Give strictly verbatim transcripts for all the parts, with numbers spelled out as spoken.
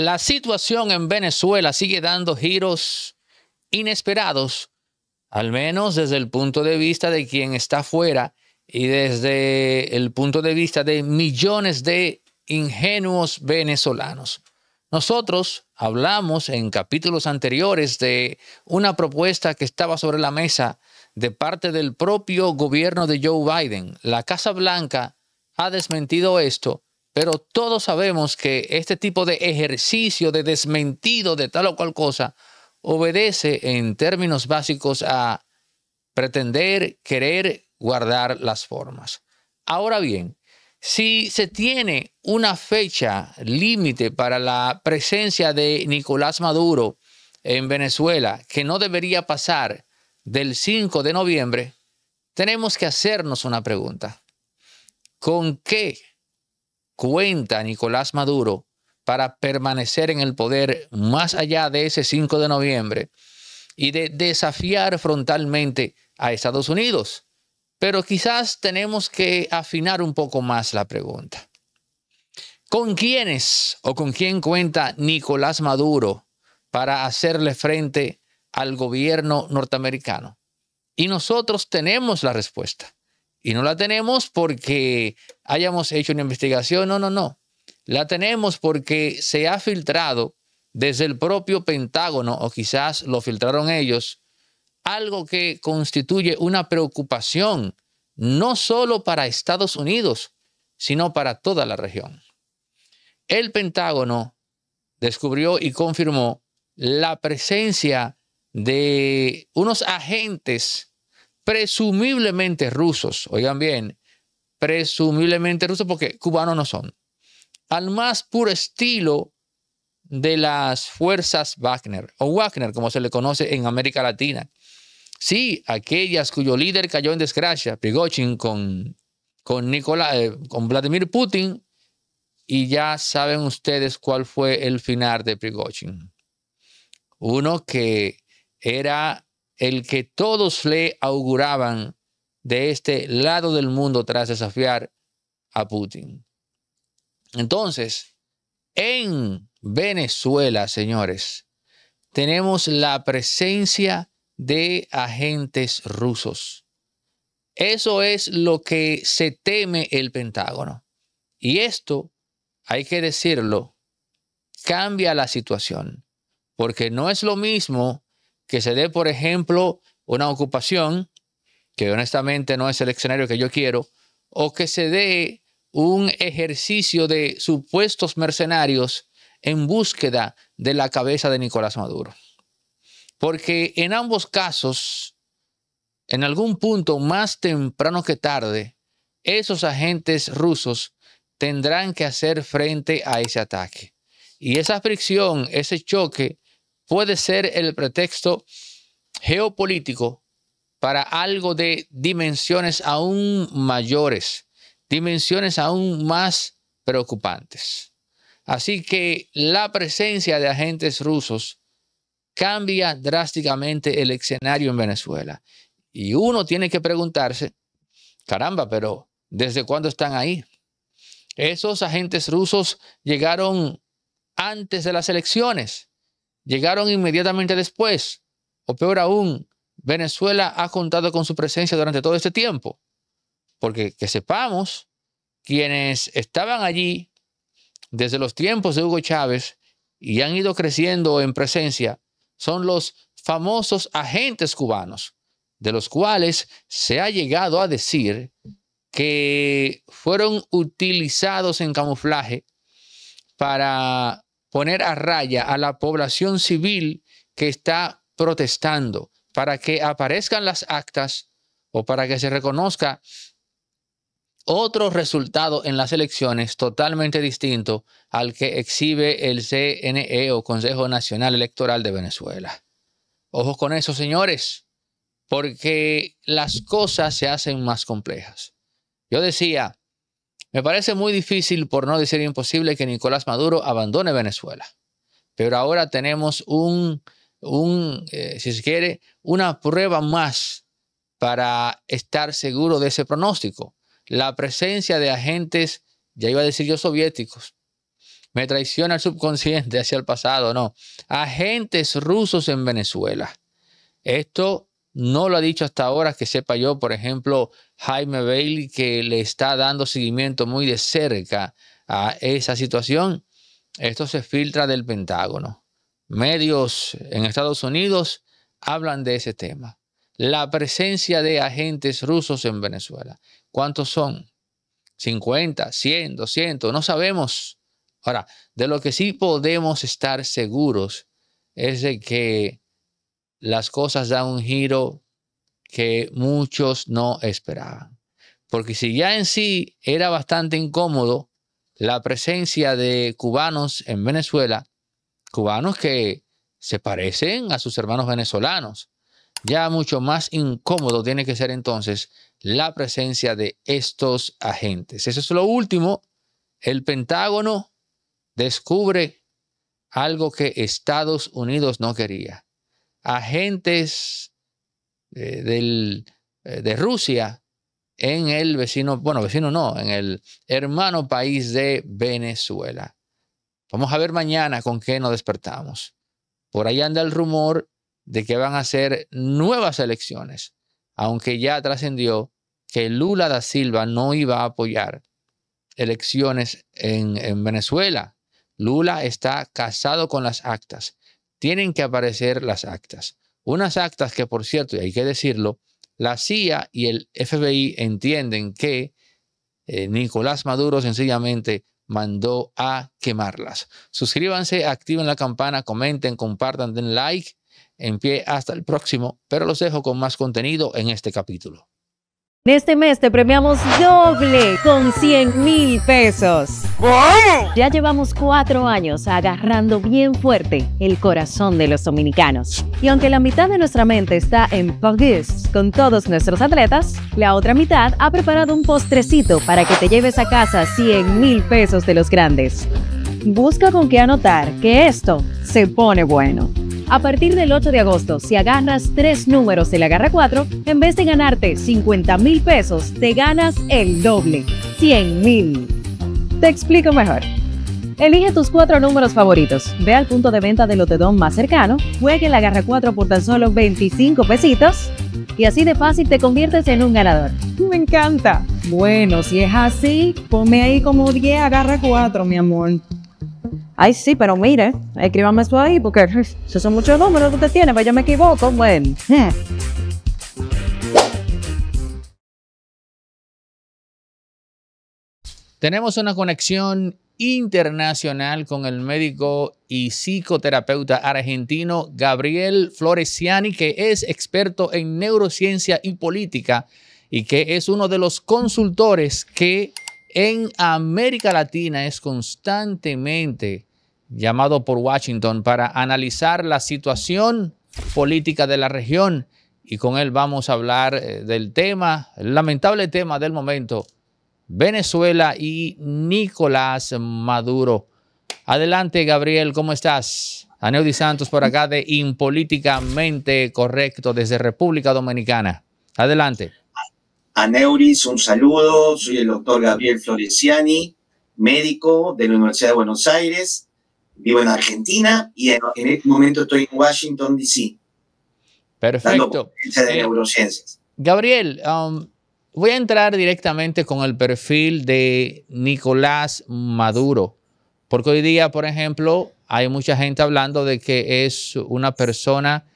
La situación en Venezuela sigue dando giros inesperados, al menos desde el punto de vista de quien está afuera y desde el punto de vista de millones de ingenuos venezolanos. Nosotros hablamos en capítulos anteriores de una propuesta que estaba sobre la mesa de parte del propio gobierno de Joe Biden. La Casa Blanca ha desmentido esto, pero todos sabemos que este tipo de ejercicio de desmentido de tal o cual cosa obedece en términos básicos a pretender, querer guardar las formas. Ahora bien, si se tiene una fecha límite para la presencia de Nicolás Maduro en Venezuela que no debería pasar del cinco de noviembre, tenemos que hacernos una pregunta. ¿Con qué cuenta Nicolás Maduro para permanecer en el poder más allá de ese cinco de noviembre y de desafiar frontalmente a Estados Unidos? Pero quizás tenemos que afinar un poco más la pregunta. ¿Con quiénes o con quién cuenta Nicolás Maduro para hacerle frente al gobierno norteamericano? Y nosotros tenemos la respuesta. Y no la tenemos porque hayamos hecho una investigación. No, no, no. La tenemos porque se ha filtrado desde el propio Pentágono, o quizás lo filtraron ellos, algo que constituye una preocupación no solo para Estados Unidos, sino para toda la región. El Pentágono descubrió y confirmó la presencia de unos agentes presumiblemente rusos, oigan bien, presumiblemente rusos porque cubanos no son, al más puro estilo de las fuerzas Wagner, o Wagner como se le conoce en América Latina. Sí, aquellas cuyo líder cayó en desgracia, Prigozhin, con, con, Nicolás, eh, con Vladimir Putin, y ya saben ustedes cuál fue el final de Prigozhin. Uno que era el que todos le auguraban de este lado del mundo tras desafiar a Putin. Entonces, en Venezuela, señores, tenemos la presencia de agentes rusos. Eso es lo que se teme el Pentágono. Y esto, hay que decirlo, cambia la situación. Porque no es lo mismo que se dé, por ejemplo, una ocupación, que honestamente no es el escenario que yo quiero, o que se dé un ejercicio de supuestos mercenarios en búsqueda de la cabeza de Nicolás Maduro. Porque en ambos casos, en algún punto más temprano que tarde, esos agentes rusos tendrán que hacer frente a ese ataque. Y esa fricción, ese choque, puede ser el pretexto geopolítico para algo de dimensiones aún mayores, dimensiones aún más preocupantes. Así que la presencia de agentes rusos cambia drásticamente el escenario en Venezuela. Y uno tiene que preguntarse, caramba, pero ¿desde cuándo están ahí? Esos agentes rusos llegaron antes de las elecciones, llegaron inmediatamente después, o peor aún, Venezuela ha contado con su presencia durante todo este tiempo. Porque que sepamos, quienes estaban allí desde los tiempos de Hugo Chávez y han ido creciendo en presencia, son los famosos agentes cubanos, de los cuales se ha llegado a decir que fueron utilizados en camuflaje para poner a raya a la población civil que está protestando, para que aparezcan las actas o para que se reconozca otro resultado en las elecciones totalmente distinto al que exhibe el C N E o Consejo Nacional Electoral de Venezuela. Ojo con eso, señores, porque las cosas se hacen más complejas. Yo decía, me parece muy difícil, por no decir imposible, que Nicolás Maduro abandone Venezuela. Pero ahora tenemos un, un eh, si se quiere, una prueba más para estar seguro de ese pronóstico. La presencia de agentes, ya iba a decir yo soviéticos, Me traiciona el subconsciente hacia el pasado, no. Agentes rusos en Venezuela. Esto no lo ha dicho hasta ahora, que sepa yo, por ejemplo, Jaime Bailey, que le está dando seguimiento muy de cerca a esa situación. Esto se filtra del Pentágono. Medios en Estados Unidos hablan de ese tema. La presencia de agentes rusos en Venezuela. ¿Cuántos son? ¿cincuenta? ¿cien? ¿doscientos? No sabemos. Ahora, de lo que sí podemos estar seguros es de que las cosas dan un giro que muchos no esperaban. Porque si ya en sí era bastante incómodo la presencia de cubanos en Venezuela, cubanos que se parecen a sus hermanos venezolanos, ya mucho más incómodo tiene que ser entonces la presencia de estos agentes. Eso es lo último. El Pentágono descubre algo que Estados Unidos no quería. Agentes eh, del, eh, de Rusia en el vecino, bueno, vecino no, en el hermano país de Venezuela. Vamos a ver mañana con qué nos despertamos. Por ahí anda el rumor de que van a hacer nuevas elecciones, aunque ya trascendió que Lula da Silva no iba a apoyar elecciones en, en Venezuela. Lula está casado con las actas. Tienen que aparecer las actas. Unas actas que, por cierto, y hay que decirlo, la C I A y el F B I entienden que eh, Nicolás Maduro sencillamente mandó a quemarlas. Suscríbanse, activen la campana, comenten, compartan, den like. En pie hasta el próximo, pero los dejo con más contenido en este capítulo. En este mes te premiamos doble con cien mil pesos. ¿Cómo? Ya llevamos cuatro años agarrando bien fuerte el corazón de los dominicanos. Y aunque la mitad de nuestra mente está en París con todos nuestros atletas, la otra mitad ha preparado un postrecito para que te lleves a casa cien mil pesos de los grandes. Busca con qué anotar, que esto se pone bueno. A partir del ocho de agosto, si agarras tres números de la Garra cuatro, en vez de ganarte cincuenta mil pesos, te ganas el doble, cien mil. Te explico mejor. Elige tus cuatro números favoritos, ve al punto de venta del lotedón más cercano, juegue la Garra cuatro por tan solo veinticinco pesitos y así de fácil te conviertes en un ganador. ¡Me encanta! Bueno, si es así, ponme ahí como diez a Garra cuatro, mi amor. Ay, sí, pero mire, escríbame eso ahí, porque si son muchos números que usted tiene, pues yo me equivoco, bueno. Tenemos una conexión internacional con el médico y psicoterapeuta argentino Gabriel Floresiani, que es experto en neurociencia y política y que es uno de los consultores que en América Latina es constantemente llamado por Washington para analizar la situación política de la región, y con él vamos a hablar del tema, el lamentable tema del momento, Venezuela y Nicolás Maduro. Adelante, Gabriel, ¿cómo estás? Aneuris Santos por acá de Impolíticamente Correcto desde República Dominicana. Adelante. Aneuris, un saludo. Soy el doctor Gabriel Floresiani, médico de la Universidad de Buenos Aires. Vivo en Argentina y en este momento estoy en Washington, D C. Perfecto. Dando de eh, neurociencias. Gabriel, um, voy a entrar directamente con el perfil de Nicolás Maduro, porque hoy día, por ejemplo, hay mucha gente hablando de que es una persona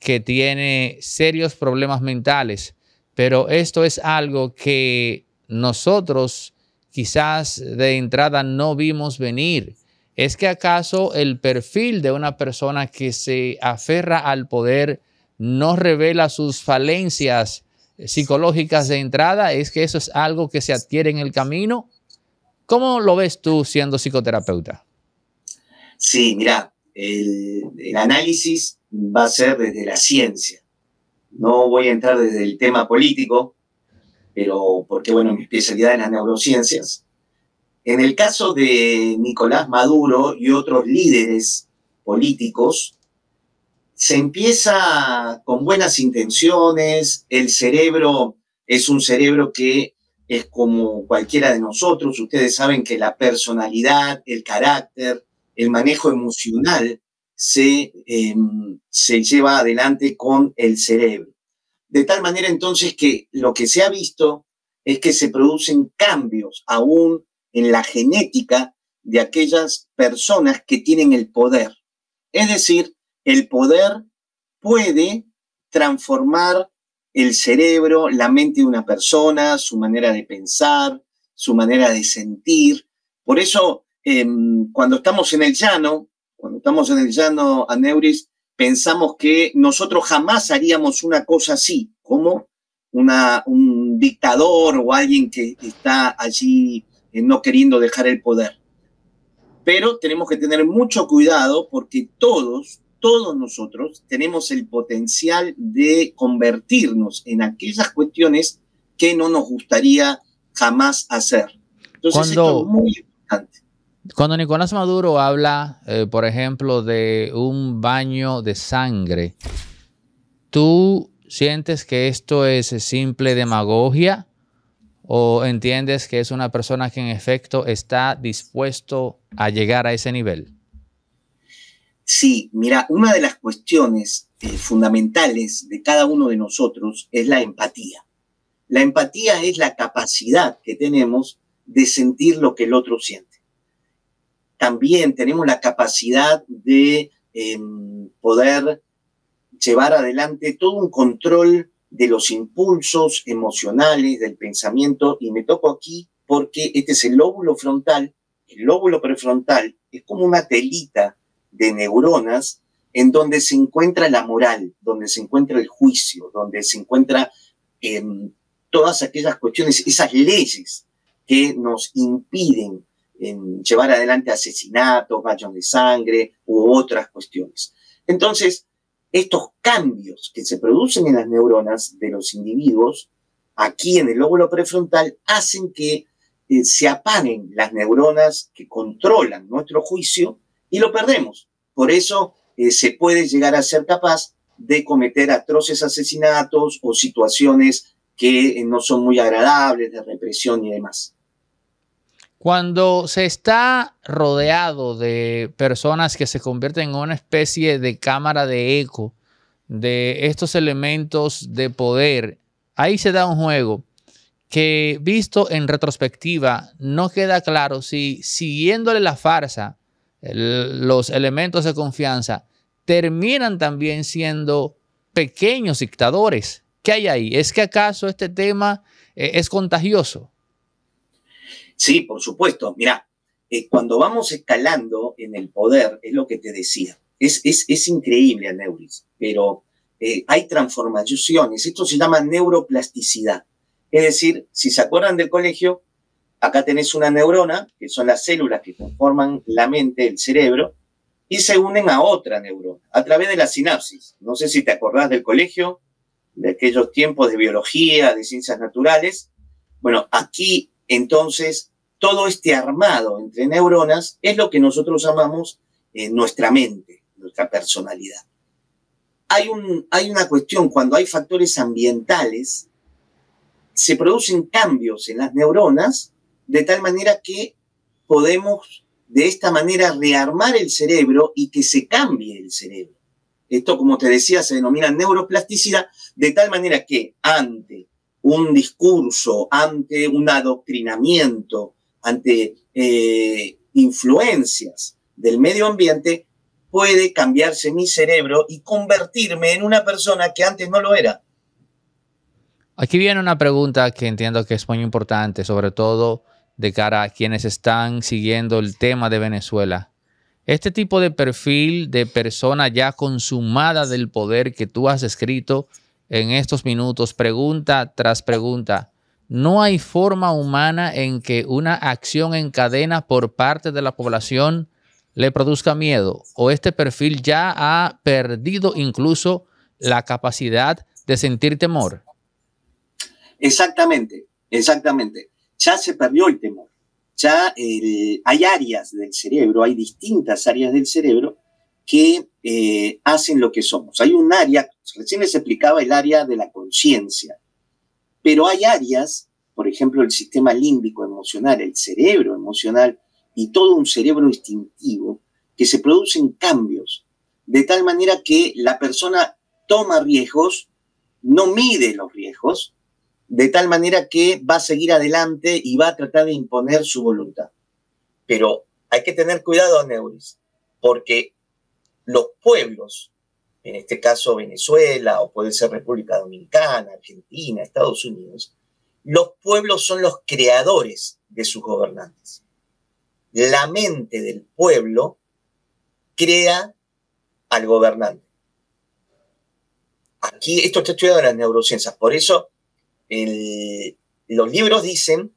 que tiene serios problemas mentales. Pero esto es algo que nosotros quizás de entrada no vimos venir. ¿Es que acaso el perfil de una persona que se aferra al poder no revela sus falencias psicológicas de entrada? ¿Es que eso es algo que se adquiere en el camino? ¿Cómo lo ves tú siendo psicoterapeuta? Sí, mira, el, el análisis va a ser desde la ciencia. No voy a entrar desde el tema político, pero porque, bueno, mi especialidad es las neurociencias. En el caso de Nicolás Maduro y otros líderes políticos, se empieza con buenas intenciones. El cerebro es un cerebro que es como cualquiera de nosotros. Ustedes saben que la personalidad, el carácter, el manejo emocional se, eh, se lleva adelante con el cerebro. De tal manera entonces que lo que se ha visto es que se producen cambios aún en la genética de aquellas personas que tienen el poder. Es decir, el poder puede transformar el cerebro, la mente de una persona, su manera de pensar, su manera de sentir. Por eso, eh, cuando estamos en el llano, cuando estamos en el llano, Aneuris, pensamos que nosotros jamás haríamos una cosa así, como una, un dictador o alguien que está allí eh, no queriendo dejar el poder. Pero tenemos que tener mucho cuidado porque todos, todos nosotros tenemos el potencial de convertirnos en aquellas cuestiones que no nos gustaría jamás hacer. Entonces esto es muy importante. Cuando Nicolás Maduro habla, eh, por ejemplo, de un baño de sangre, ¿tú sientes que esto es simple demagogia o entiendes que es una persona que en efecto está dispuesto a llegar a ese nivel? Sí, mira, una de las cuestiones eh, fundamentales de cada uno de nosotros es la empatía. La empatía es la capacidad que tenemos de sentir lo que el otro siente. También tenemos la capacidad de eh, poder llevar adelante todo un control de los impulsos emocionales, del pensamiento, y me toco aquí porque este es el lóbulo frontal. El lóbulo prefrontal es como una telita de neuronas en donde se encuentra la moral, donde se encuentra el juicio, donde se encuentra eh, todas aquellas cuestiones, esas leyes que nos impiden eh, llevar adelante asesinatos, baños de sangre u otras cuestiones. Entonces, estos cambios que se producen en las neuronas de los individuos, aquí en el lóbulo prefrontal, hacen que eh, se apaguen las neuronas que controlan nuestro juicio y lo perdemos. Por eso eh, se puede llegar a ser capaz de cometer atroces asesinatos o situaciones que eh, no son muy agradables, de represión y demás. Cuando se está rodeado de personas que se convierten en una especie de cámara de eco de estos elementos de poder, ahí se da un juego que, visto en retrospectiva, no queda claro si siguiéndole la farsa los elementos de confianza terminan también siendo pequeños dictadores. ¿Qué hay ahí? ¿Es que acaso este tema eh, es contagioso? Sí, por supuesto. Mirá, eh, cuando vamos escalando en el poder, es lo que te decía. Es, es, es increíble, Aneuris, pero eh, hay transformaciones. Esto se llama neuroplasticidad. Es decir, si se acuerdan del colegio, acá tenés una neurona, que son las células que conforman la mente, el cerebro, y se unen a otra neurona, a través de la sinapsis. No sé si te acordás del colegio, de aquellos tiempos de biología, de ciencias naturales. Bueno, aquí, entonces, todo este armado entre neuronas es lo que nosotros llamamos eh, nuestra mente, nuestra personalidad. Hay, un, hay una cuestión, cuando hay factores ambientales, se producen cambios en las neuronas, de tal manera que podemos de esta manera rearmar el cerebro y que se cambie el cerebro. Esto, como te decía, se denomina neuroplasticidad, de tal manera que ante un discurso, ante un adoctrinamiento, ante eh, influencias del medio ambiente, puede cambiarse mi cerebro y convertirme en una persona que antes no lo era. Aquí viene una pregunta que entiendo que es muy importante, sobre todo de cara a quienes están siguiendo el tema de Venezuela. Este tipo de perfil de persona ya consumada del poder que tú has escrito en estos minutos, pregunta tras pregunta, ¿no hay forma humana en que una acción en cadena por parte de la población le produzca miedo? ¿O este perfil ya ha perdido incluso la capacidad de sentir temor? Exactamente, exactamente. Ya se perdió el temor. Ya eh, hay áreas del cerebro, hay distintas áreas del cerebro que eh, hacen lo que somos. Hay un área, recién les explicaba el área de la conciencia, pero hay áreas por ejemplo, el sistema límbico emocional, el cerebro emocional y todo un cerebro instintivo, que se producen cambios de tal manera que la persona toma riesgos, no mide los riesgos, de tal manera que va a seguir adelante y va a tratar de imponer su voluntad. Pero hay que tener cuidado, Aneuris, porque los pueblos, en este caso Venezuela, o puede ser República Dominicana, Argentina, Estados Unidos, los pueblos son los creadores de sus gobernantes. La mente del pueblo crea al gobernante. Aquí, esto está estudiado en las neurociencias, por eso el, los libros dicen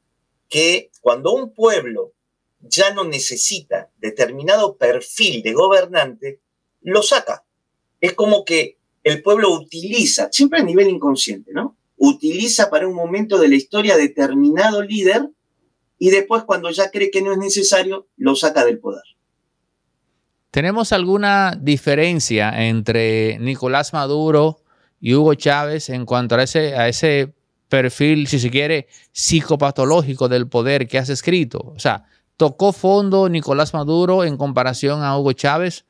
que cuando un pueblo ya no necesita determinado perfil de gobernante, lo saca. Es como que el pueblo utiliza, siempre a nivel inconsciente, ¿no? Utiliza para un momento de la historia determinado líder y después, cuando ya cree que no es necesario, lo saca del poder. ¿Tenemos alguna diferencia entre Nicolás Maduro y Hugo Chávez en cuanto a ese, a ese perfil, si se quiere, psicopatológico del poder que has escrito? O sea, ¿tocó fondo Nicolás Maduro en comparación a Hugo Chávez?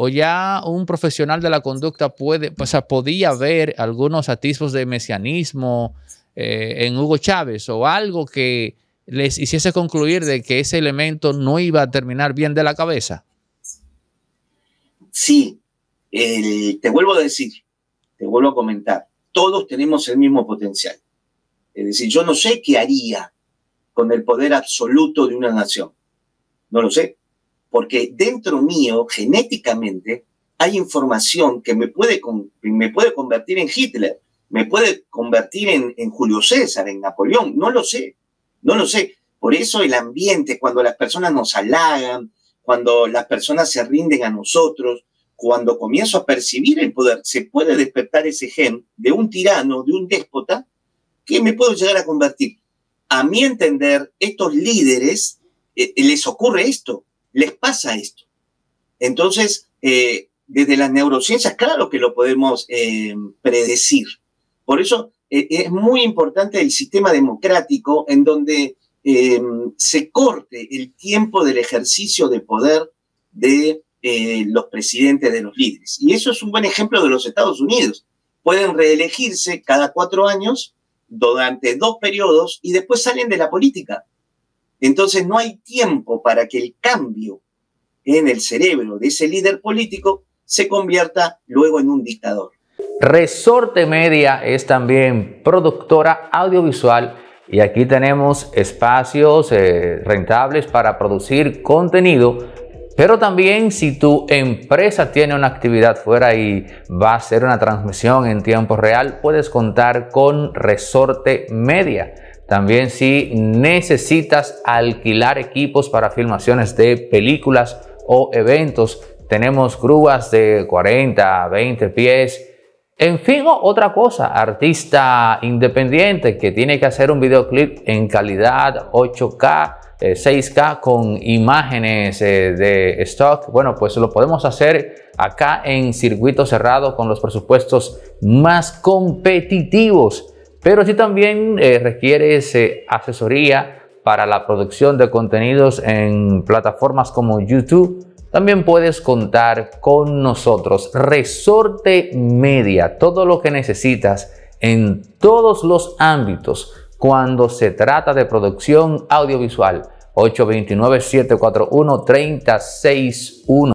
¿O ya un profesional de la conducta puede, o sea, podía ver algunos atisbos de mesianismo eh, en Hugo Chávez o algo que les hiciese concluir de que ese elemento no iba a terminar bien de la cabeza? Sí, el, te vuelvo a decir, te vuelvo a comentar, todos tenemos el mismo potencial. Es decir, yo no sé qué haría con el poder absoluto de una nación. No lo sé, porque dentro mío, genéticamente, hay información que me puede, me puede convertir en Hitler, me puede convertir en, en Julio César, en Napoleón, no lo sé. No lo sé. Por eso el ambiente, cuando las personas nos halagan, cuando las personas se rinden a nosotros, cuando comienzo a percibir el poder, se puede despertar ese gen de un tirano, de un déspota, que me puedo llegar a convertir. A mi entender, estos líderes eh, les ocurre esto, les pasa esto. Entonces, eh, desde las neurociencias, claro que lo podemos eh, predecir. Por eso es muy importante el sistema democrático en donde eh, se corte el tiempo del ejercicio de poder de eh, los presidentes, de los líderes. Y eso es un buen ejemplo de los Estados Unidos. Pueden reelegirse cada cuatro años durante dos periodos y después salen de la política. Entonces no hay tiempo para que el cambio en el cerebro de ese líder político se convierta luego en un dictador. Resorte Media es también productora audiovisual y aquí tenemos espacios eh, rentables para producir contenido, pero también si tu empresa tiene una actividad fuera y va a hacer una transmisión en tiempo real, puedes contar con Resorte Media. También si necesitas alquilar equipos para filmaciones de películas o eventos, tenemos grúas de cuarenta, veinte pies. En fin, otra cosa, artista independiente que tiene que hacer un videoclip en calidad ocho K, eh, seis K con imágenes eh, de stock. Bueno, pues lo podemos hacer acá en circuito cerrado con los presupuestos más competitivos. Pero si también eh, requieres eh, asesoría para la producción de contenidos en plataformas como YouTube, también puedes contar con nosotros. Resorte Media, todo lo que necesitas en todos los ámbitos cuando se trata de producción audiovisual. ocho dos nueve, siete cuatro uno, tres cero seis uno.